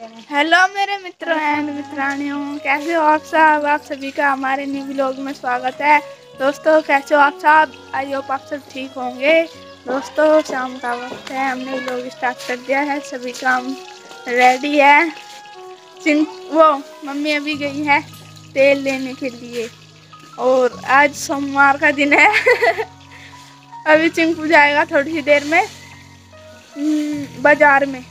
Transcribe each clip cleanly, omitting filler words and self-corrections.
Hello मेरे मित्रों and मित्रानियों, कैसे हो आप सब। आप सभी का हमारे न्यू व्लॉग में स्वागत है। दोस्तों कैसे हो आप सब, आई होप आप सब ठीक होंगे। दोस्तों शाम का वक्त है, हमने व्लॉग स्टार्ट कर दिया है, सभी काम रेडी है। वो मम्मी अभी गई है तेल लेने के लिए और आज सोमवार का दिन है। अभी चिंकू जाएगा थोड़ी सी देर में बाज़ार में।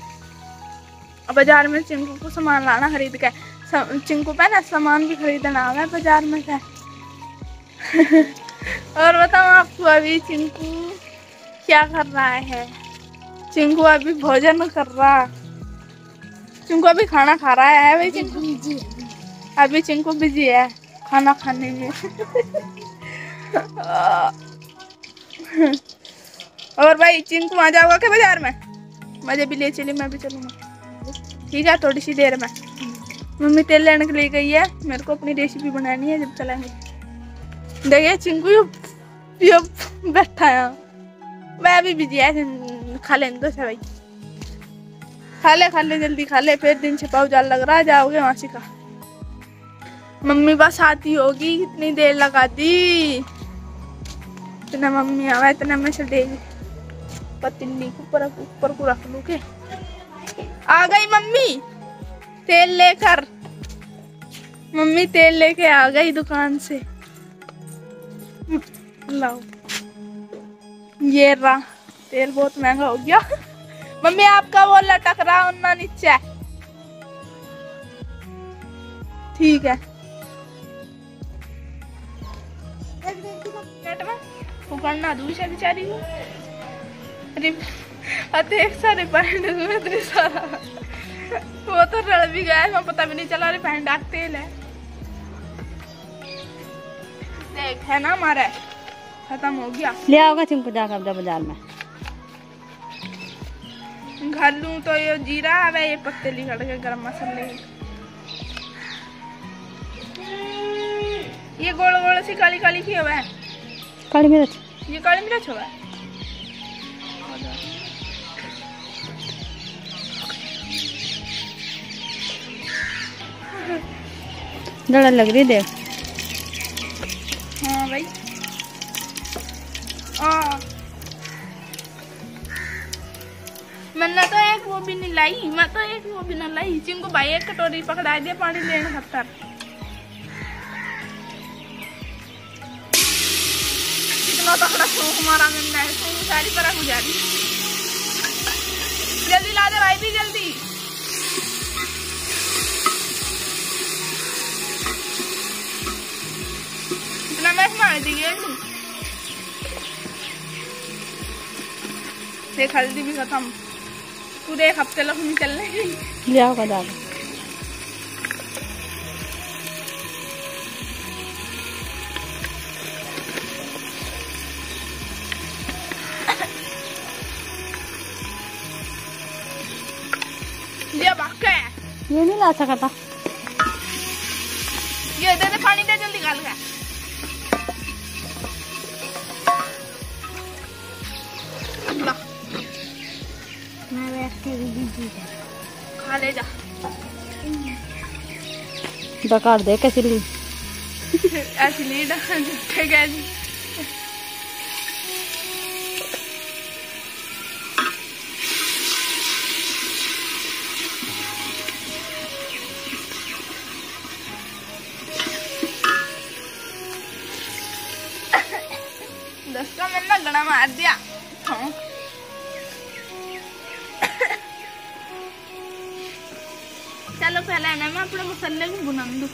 बाज़ार में चिंकू को सामान लाना खरीद के, चिंकू पे ना सामान भी खरीदना है बाज़ार में से। और बताओ आपको अभी चिंकू क्या कर रहा है। चिंकू अभी भोजन कर रहा, चिंकू अभी खाना खा रहा है। भाई चिंकू बिजी, अभी चिंकू बिजी है खाना खाने में। और भाई चिंकू आ जाओगा क्या बाज़ार में, मजे भी ले चली, मैं भी चलूँगा ठीक है थोड़ी सी देर में। मम्मी तेल लेने के लिए गई है, मेरे को अपनी रेसिपी बनानी है, जब चलेंगे। देखिए चिंकू बैठा है, मैं अभी बिजी है। खा लेने दो भाई, खा ले जल्दी खा ले, फिर दिन छिपाऊ जाल लग रहा है, जाओगे वहाँ से। का मम्मी बस आती होगी, कितनी देर लगा दी। इतना मम्मी आवा इतना मैं से देगी पतिली को ऊपर को रख लू के। आ गई मम्मी तेल लेकर, मम्मी तेल लेके आ गई दुकान से। लाओ ये रहा तेल, बहुत महंगा हो गया। मम्मी आपका वो लटक रहा उन्ना नीचे, ठीक है उगड़ना दूसरा बेचारी को। अतेक सा रिफाइंड में इतनी सारा, वो तो रड़ भी गया है, पता भी नहीं चला रिफाइंड तेल है। देख है ना हमारा खत्म हो गया, ले आओगे तुमको जाकर बाजार में। घर लूं तो ये जीरा है, ये पत्ते लिखड़ के गरम मसाले, ये गोल गोल सी काली काली की हुआ है काली मिर्च, ये काली मिर्च हुआ है। डड़ा लग रही देख। हाँ भाई मैंने तो एक वो भी नहीं लाई, मैं तो एक वो भी ना लाई। चिंकू भाई एक कटोरी पकड़ा दिया पानी लेने खतर। कितना पकड़ा सूख मारा मैंने, सूख सारी तरह हो जा रही। जल्दी ला दे भाई भी जल्दी। देख हल्दी भी खत्म, पूरे एक हफ्ते लग नहीं चलने की। ये नहीं ला सकता, ये दे पानी दे जल्दी गाल का। खा ले जा डकार दे कैसी ली ऐसी ली डकार। दस का मैंने गड़ा मार दिया। चलो पहले ना मैं अपने मसाले को भुना दूँ,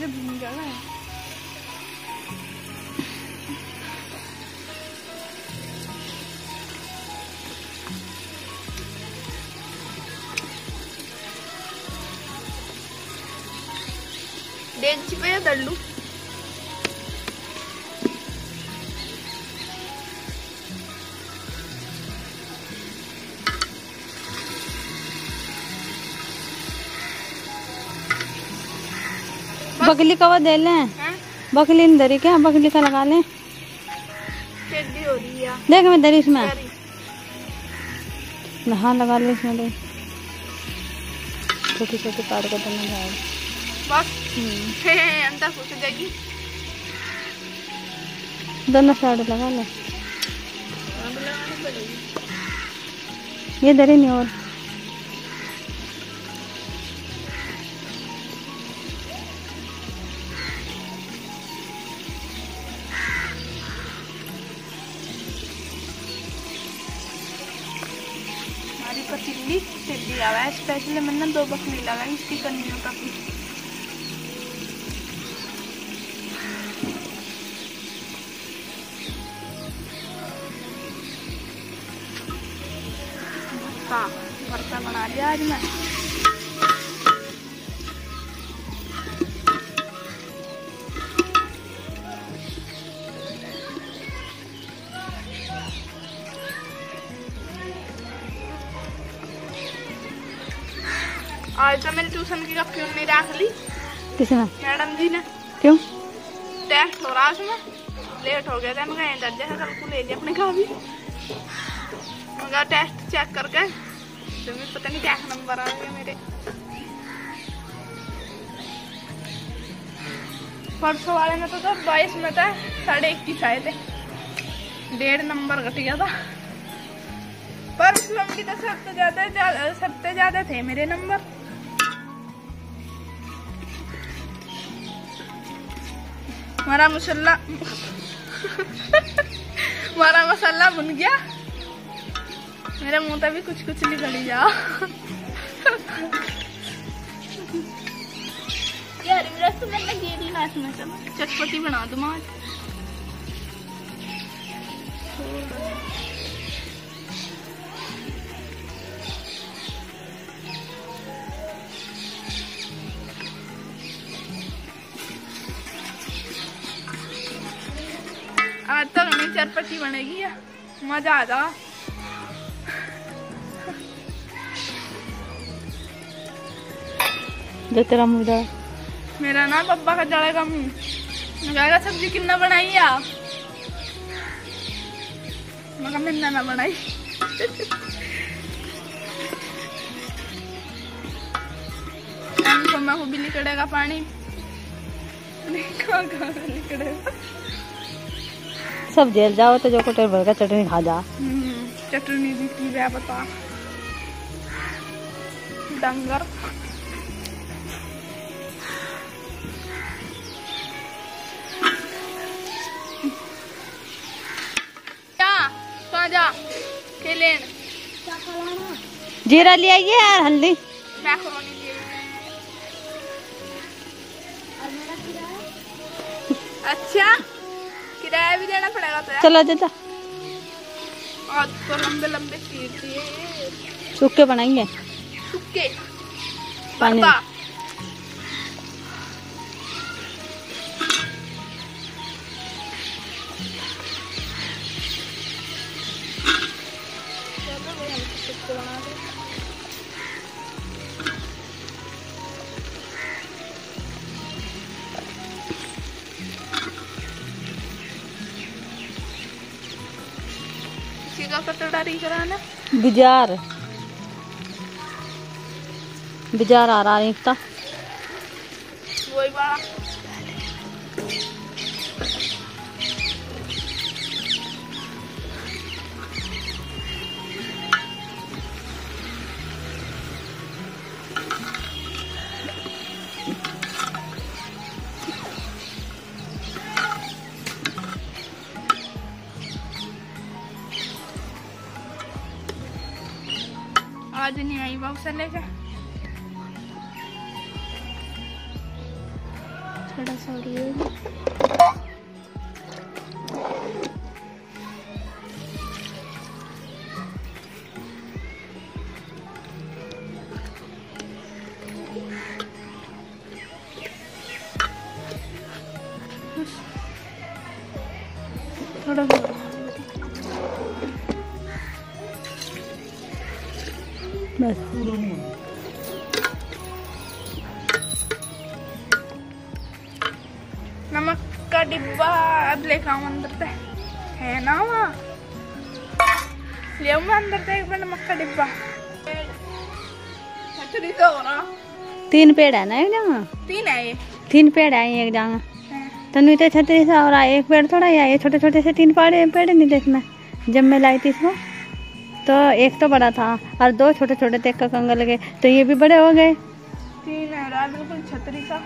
ये भून जाएगा। देख छिपे कर लूँ, बकली का वो दे लें, बकली ने दरी क्या, बकली का लगा लें। देख मैं दरी इसमें, हाँ लगा ले इसमें दरी। छोटे छोटे पार कर देना है बस। अंदर कुछ देगी दोनों साइड लगा लो, ये दरे नहीं और चिल्ली चिल्ली आवा है स्पेशली। मैंने दो बकरी लगाई इसकी कन्नियों का भी। हाँ भरता बना लिया आज मैं। आज तो मैंने ट्यूशन की कॉपी नहीं रख ली किसने मैडम जी ने। क्यों? टेस्ट हो रहा उसमें लेट हो गया था। मैं कहा दर्जा है कल को ले लिया अपने घर भी। मैं कहा टेस्ट चेक करके तो मैं पता नहीं क्या नंबर आ गया मेरे। परसों वाले में तो 22 में था 21.5 आए थे, 1.5 नंबर घट गया था। पर उसमें भी तो सबसे ज़्यादा थे मेरे नंबर। हमारा मसाला भुन गया। मेरा मुँह तभी कुछ निकल ही जाओ। यार चटपटी बना दूँ आज। आज तो हमें चटपटी बनेगी, मजा आ जा। तेरा मुद्दा मेरा ना पप्पा का जड़ेगा मुँह। कहेगा सब्जी कितना बनाई है आप? मगर मैंने ना बनाई। मम्मा को भी निकलेगा पानी, निकलेगा सब जेल जाओ तो जो कोटे भर का चटनी खा जा। चटनी भी पी रहा बता डंगर। जा केलेन जीरा ले आइए यार, हल्दी मैक्रोनी ले आइए। अच्छा किराया भी देना पड़ेगा तो। चलो जाता और तो लंबे लंबे चीर दिए सूखे बनाएंगे। सूखे पानी बिजार आ रहा है इतना। वही बात आज नहीं आई बाबू लेकर। थोड़ा सा बस। नमक का डिब्बा अब लेकर आऊँ अंदर से, है ना वहाँ ले आऊँ अंदर से एक बार नमक का डिब्बा। तो हो रहा तीन पेड़ है ना एक जगह, तीन पेड़ है एक जगह। तनु तो छतरी सा और एक पेड़ थोड़ा या ये छोटे छोटे से तीन पेड़ नहीं इसमें। जब मैं लाई थी इसको तो एक तो बड़ा था और दो छोटे छोटे थे कंगन लगे, तो ये भी बड़े हो गए। तीन है बिल्कुल छतरी सा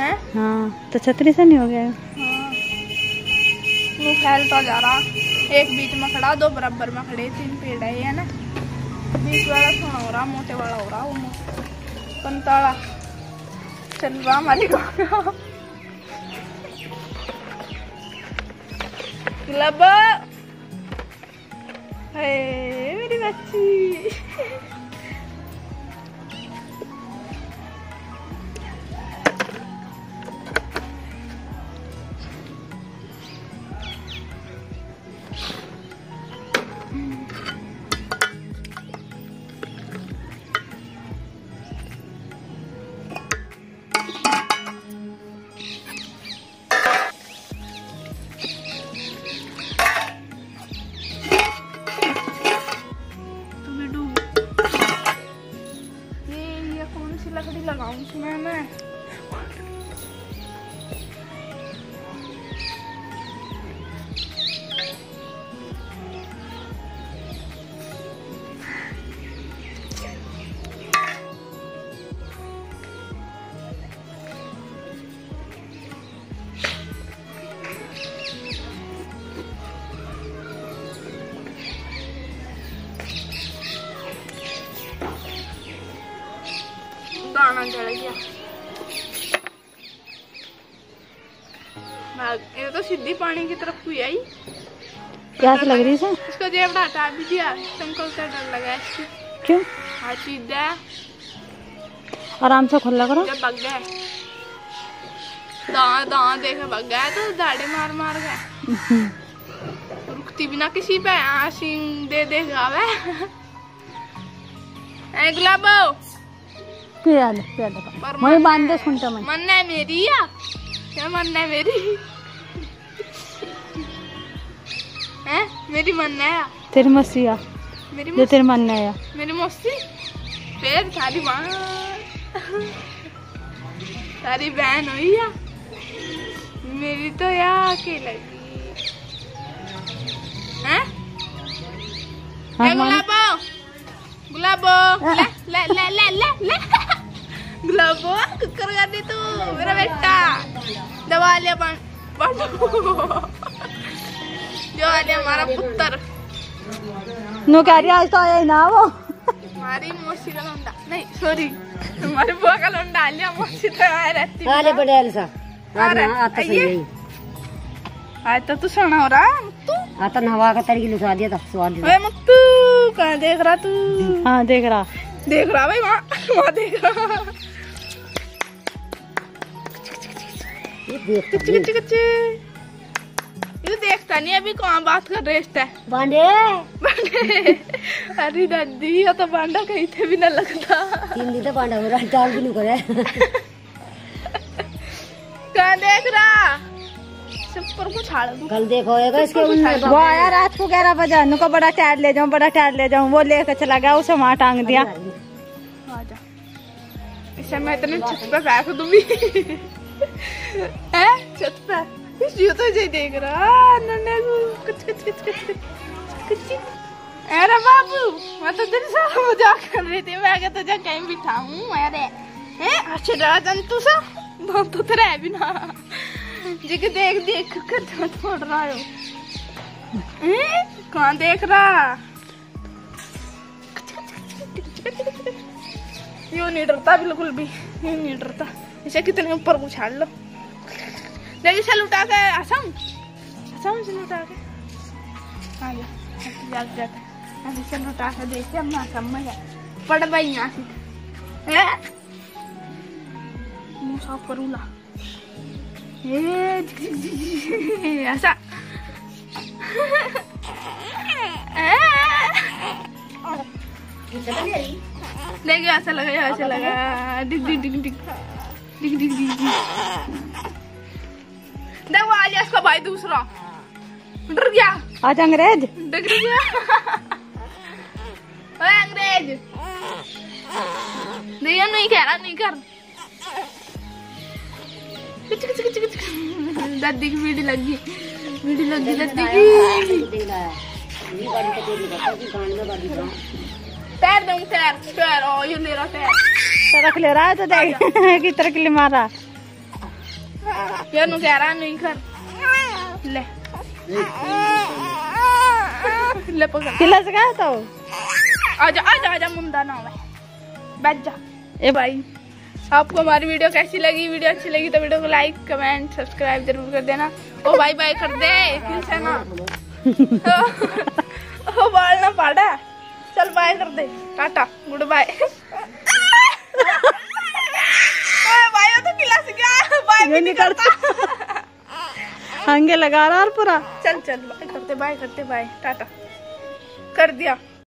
है। हाँ तो छतरी सा नहीं हो गया, वो फैलता जा रहा। एक बीच में खड़ा, दो बराबर में खड़े, तीन पेड़ है ना। बीच वाला सोना हो रहा, मोटे वाला हो रहा, वो पंताला चल रहा हमारे को। हे मेरी बच्ची। ये तो सीधी पानी की तरफ हुई आई। प्यास लग रही है इसको। जेबड़ा हटा दीजिए, संकल से डर लगा इसको। क्यों? हाँ सीधा आराम से खुला करो। जब भाग गया दांत दांत देखे भाग गया तो दाढ़ी मार मार गया। रुकती बिना किसी पे आशीन दे दे जावे। गुलाबो मैं बांध दे सुनता। मन है मेरी या क्या? मन है मेरी है, मेरी मन है या तेरी मौसी या जो तेरी मन है या मेरी मौसी। फिर सारी माँ सारी बहन हुई या मेरी तो या के लगी है। गुलाबो गुलाबो ले ले ले ले ले, ले। गुलाबो कुकर कर दे तू मेरा बेटा। दवा ले जो हमारा पुत्र नो कह रही आज तो आया ही ना वो। हमारी मौसी का लौंडा नहीं, सॉरी हमारे बुआ का लौंडा लिया। मौसी तो आया रहती है बड़े अलसा। आता सही आज तो तू सोना हो रहा। मुत्तू आता नवा का तरीके लुका दिया था स्वाद। मुत्तू कहाँ देख रहा तू? हाँ देख रहा भाई वहाँ देख रहा। ये देखता नहीं अभी कौन बात कर रहे है। बांडे अरे दादी ये तो बांडा कहीं थे भी ना लगता। तीन दिन तो बांडा हो रहा है, डाल भी नहीं करे। कहाँ देख रहा? सब पर कुछ हाल कल देखो इसके वो आया रात को 11 बजे। नुका बड़ा टायर ले जाऊँ, बड़ा टायर ले जाऊँ। वो लेकर चला गया, उसे वहाँ टांग दिया। इसे मैं इतने छत पे फेंक दूंगी। छत पे तो देख रहा कुछ कुछ कुछ कुछ। अरे बाबू मैं तो तेरे साथ मजाक कर रही थी। मैं तुझे कहीं बिठाऊं? अरे अच्छे डरा जंतु सा तो तेरा है भी ना। जिके देख देख कर छोड़ रहा हो। कौन देख रहा? यूं नहीं डरता बिल्कुल भी, यूं नहीं डरता। इसे कितने ऊपर को छाड़ लो। देखिए चल उठा के आसाम से उठा के आ जाता है। चल उठा के देखिए हम आसाम में पड़ भाई यहाँ से मुँह साफ करूँगा। ऐसा देखिए ऐसा लगा डिग डिग डिग डिग दिख दिख दिख देखो। आ गया इसका भाई दूसरा, डर गया। आज अंग्रेज डर गया। ओए अंग्रेज दिया, नहीं कह रहा, नहीं कर। दादी की बीड़ी लगी, बीड़ी लगी दादी की। पैर दूंगी पैर, पैर ओ ये मेरा पैर तरक ले रहा है तो देख किस तरह के लिए मारा। ये नु कह रहा नहीं कर ले ले पकड़ किला से का तो आ जा मुंडा ना हो बैठ जा। ए भाई आपको हमारी वीडियो कैसी लगी? वीडियो अच्छी लगी तो वीडियो को लाइक कमेंट सब्सक्राइब जरूर कर देना। ओ बाय बाय कर दे फिर से ना ओ बाल ना पाड़ा। चल बाय कर दे, टाटा गुड बाय। भाई तो क्लास गया बाय भी नहीं करता आगे लगा रहा और पूरा। चल चल बाय करते बाय टाटा कर दिया।